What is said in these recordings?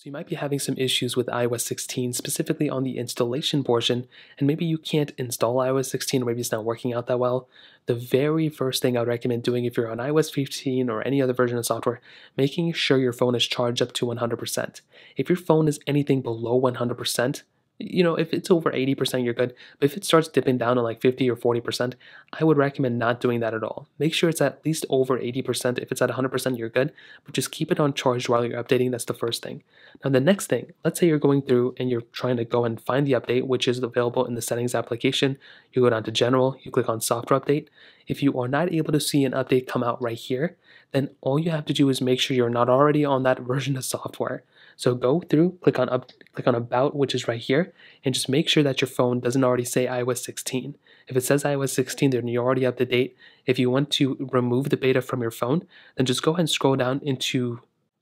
So you might be having some issues with iOS 16, specifically on the installation portion, and maybe you can't install iOS 16, or maybe it's not working out that well. The very first thing I would recommend doing if you're on iOS 15 or any other version of software, making sure your phone is charged up to 100%. If your phone is anything below 100%, you know, if it's over 80%, you're good. But if it starts dipping down to like 50 or 40%, I would recommend not doing that at all. Make sure it's at least over 80%. If it's at 100%, you're good. But just keep it on charge while you're updating. That's the first thing. Now, the next thing, let's say you're going through and you're trying to go and find the update, which is available in the settings application. You go down to general, you click on software update. If you are not able to see an update come out right here, then all you have to do is make sure you're not already on that version of software. So go through, click on about, which is right here, and just make sure that your phone doesn't already say iOS 16. If it says iOS 16, then you're already up to date. If you want to remove the beta from your phone, then just go ahead and scroll down into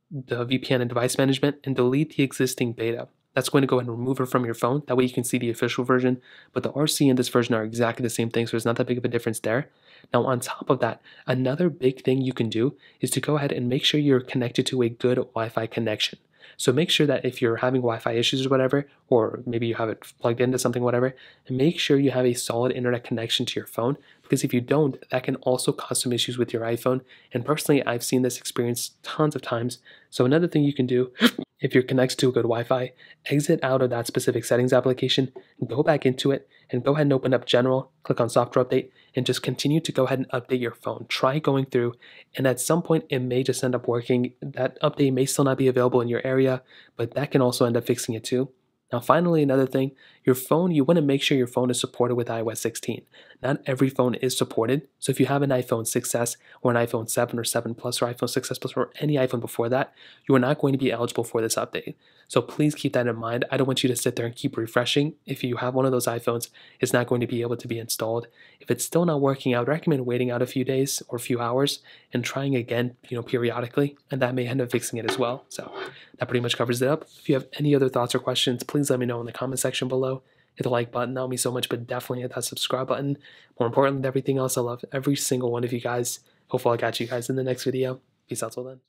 the VPN and device management and delete the existing beta. That's going to go ahead and remove it from your phone. That way you can see the official version, but the RC and this version are exactly the same thing, so there's not that big of a difference there. Now, on top of that, another big thing you can do is to go ahead and make sure you're connected to a good Wi-Fi connection. So make sure that if you're having Wi-Fi issues or whatever, or maybe you have it plugged into something, whatever, and make sure you have a solid internet connection to your phone, because if you don't, that can also cause some issues with your iPhone. And personally, I've seen this experience tons of times. So another thing you can do, if you're connected to a good Wi-Fi, exit out of that specific settings application, go back into it, and go ahead and open up General, click on Software Update, and just continue to go ahead and update your phone. Try going through, and at some point, it may just end up working. That update may still not be available in your area, but that can also end up fixing it too. Now, finally, another thing, your phone, you want to make sure your phone is supported with iOS 16. Not every phone is supported. So if you have an iPhone 6S or an iPhone 7 or 7 Plus or iPhone 6S Plus or any iPhone before that, you are not going to be eligible for this update. So please keep that in mind. I don't want you to sit there and keep refreshing. If you have one of those iPhones, it's not going to be able to be installed. If it's still not working, I would recommend waiting out a few days or a few hours and trying again, you know, periodically, and that may end up fixing it as well. So that pretty much covers it up. If you have any other thoughts or questions, please let me know in the comment section below. Hit the like button, that would mean so much, but definitely hit that subscribe button. More important than everything else, I love every single one of you guys. Hopefully I got you guys in the next video. Peace out till then.